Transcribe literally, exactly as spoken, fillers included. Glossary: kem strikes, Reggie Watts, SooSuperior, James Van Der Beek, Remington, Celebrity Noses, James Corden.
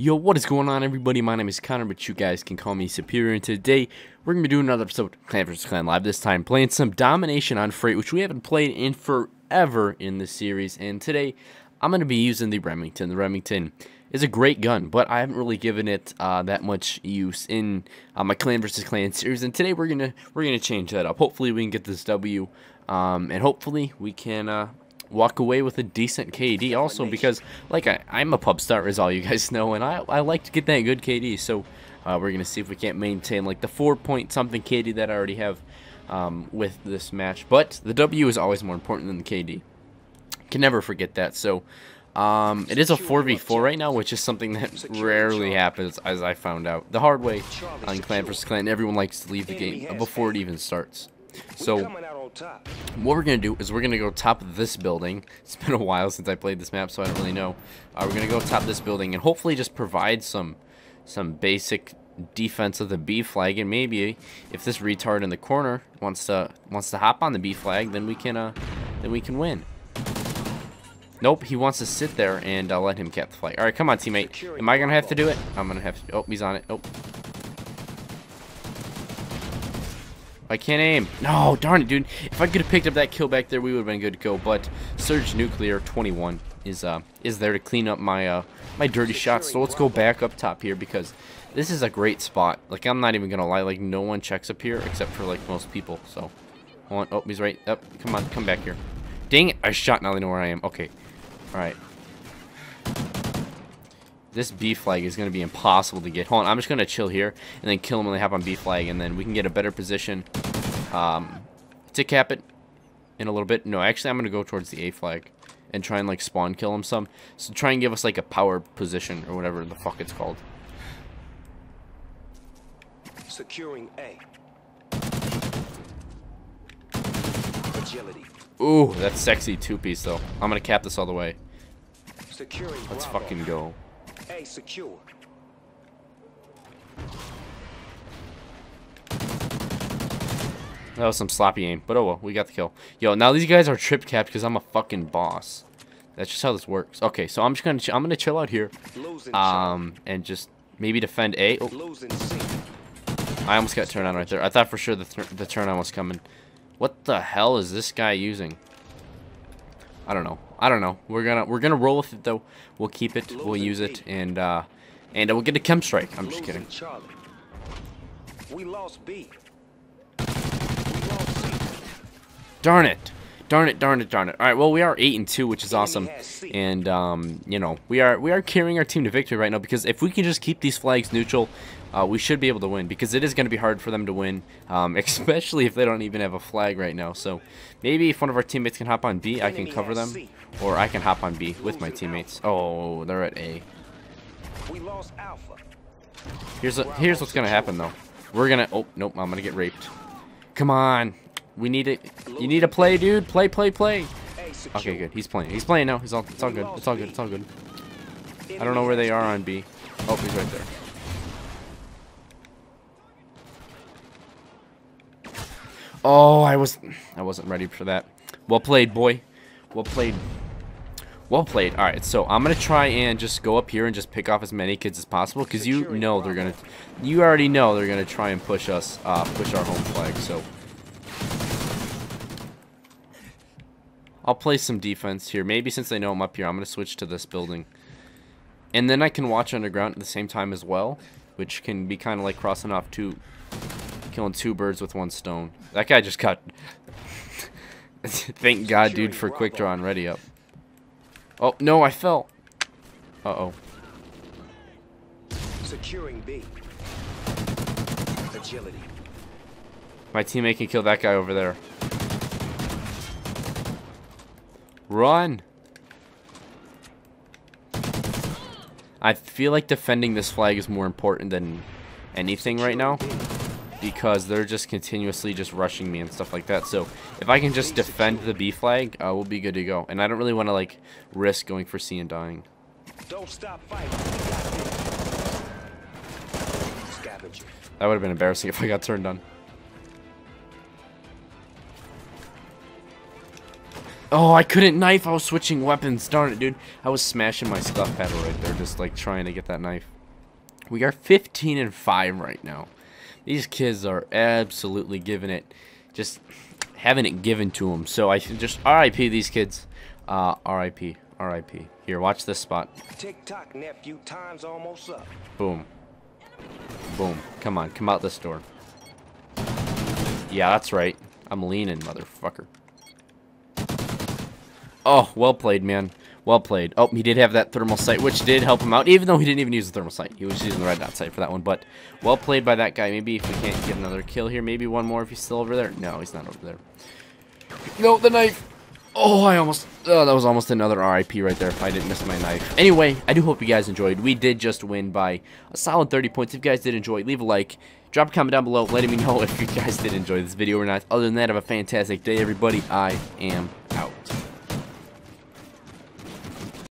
Yo, what is going on, everybody? My name is Connor, but you guys can call me Superior, and today we're going to be doing another episode of Clan versus. Clan Live, this time playing some Domination on Freight, which we haven't played in forever in this series, and today I'm going to be using the Remington. The Remington is a great gun, but I haven't really given it uh, that much use in uh, my Clan versus. Clan series, and today we're going to we're gonna change that up. Hopefully we can get this W, um, and hopefully we can... Uh, walk away with a decent K D also, because like I, I'm a pub starter, as all you guys know, and I, I like to get that good K D, so uh, we're gonna see if we can't maintain like the four point something K D that I already have um, with this match. But the W is always more important than the K D, can never forget that. So um, it is a four v four right now, which is something that rarely happens, as I found out the hard way on Clan versus. Clan. Everyone likes to leave the game before it even starts. So what we're going to do is we're going to go top of this building. It's been a while since I played this map, so I don't really know. Uh, we're going to go top this building and hopefully just provide some some basic defense of the B flag. And maybe if this retard in the corner wants to wants to hop on the B flag, then we can uh, then we can win. Nope, he wants to sit there, and I'll let him cap the flag. All right, come on, teammate. Am I going to have to do it? I'm going to have to. Oh, he's on it. Oh. I can't aim. No, darn it, dude. If I could have picked up that kill back there, we would have been good to go. But Surge Nuclear twenty-one is uh is there to clean up my uh my dirty shots. So let's go back up top here, because this is a great spot. Like, I'm not even gonna lie, like, no one checks up here except for like most people. So hold on. Oh, he's right up. Oh, come on, come back here. Dang it, I shot. Now they know where I am. Okay, all right. This B flag is going to be impossible to get. Hold on, I'm just going to chill here and then kill them when they hop on B flag, and then we can get a better position um, to cap it in a little bit. No, actually, I'm going to go towards the A flag and try and, like, spawn kill them some. So try and give us, like, a power position or whatever the fuck it's called. Securing A. Agility. Ooh, that's sexy two-piece, though. I'm going to cap this all the way. Securing Let's Bravo. Fucking go. A secure. That was some sloppy aim, but oh well, we got the kill. Yo, now these guys are trip capped because I'm a fucking boss. That's just how this works. Okay, so I'm just gonna ch I'm gonna chill out here, um, and just maybe defend A. Oh. I almost got turned on right there. I thought for sure the th the turn on was coming. What the hell is this guy using? I don't know. I don't know. We're gonna we're gonna roll with it though. We'll keep it. We'll use it, and uh, and we'll get a chem strike. I'm just kidding. We lost B. Darn it! Darn it! Darn it! Darn it! All right. Well, we are eight and two, which is awesome, and um, you know, we are we are carrying our team to victory right now, because if we can just keep these flags neutral, uh, we should be able to win, because it is going to be hard for them to win, um, especially if they don't even have a flag right now. So maybe if one of our teammates can hop on B, I can cover them, or I can hop on B with my teammates. Oh, they're at A. Here's a, here's what's going to happen though. We're gonna. Oh nope, I'm gonna get raped. Come on, we need it. You need to play, dude. Play, play, play. Okay, good. He's playing. He's playing now. He's all. It's all good. It's all good. It's all good. I don't know where they are on B. Oh, he's right there. Oh, I was I wasn't ready for that. Well played, boy. Well played. Well played. All right, so I'm gonna try and just go up here and just pick off as many kids as possible, because you know they're gonna. You already know they're gonna try and push us, uh, push our home flag. So I'll play some defense here. Maybe since they know I'm up here, I'm gonna switch to this building, and then I can watch underground at the same time as well, which can be kind of like crossing off two. Killing two birds with one stone. That guy just got. Thank God, dude, for quick draw and ready up. Oh no, I fell. Uh oh. Securing B. Agility. My teammate can kill that guy over there. Run. I feel like defending this flag is more important than anything right now, because they're just continuously just rushing me and stuff like that. So if I can just defend the B flag, uh, we'll be good to go. And I don't really want to like risk going for C and dying. Don't stop fighting. That would have been embarrassing if I got turned on. Oh, I couldn't knife. I was switching weapons. Darn it, dude. I was smashing my stuff pedal right there, just like trying to get that knife. We are fifteen and five right now. These kids are absolutely giving it, just having it given to them. So I should just R I P these kids. Uh, R I P. R I P. Here, watch this spot. Tick-tock, nephew. Time's almost up. Boom. Boom. Come on. Come out this door. Yeah, that's right. I'm leaning, motherfucker. Oh, well played, man. Well played. Oh, he did have that thermal sight, which did help him out, even though he didn't even use the thermal sight. He was using the red dot sight for that one, but well played by that guy. Maybe if we can't get another kill here, maybe one more if he's still over there. No, he's not over there. No, the knife. Oh, I almost... Oh, that was almost another R I P right there if I didn't miss my knife. Anyway, I do hope you guys enjoyed. We did just win by a solid thirty points. If you guys did enjoy, leave a like. Drop a comment down below letting me know if you guys did enjoy this video or not. Other than that, have a fantastic day, everybody. I am out.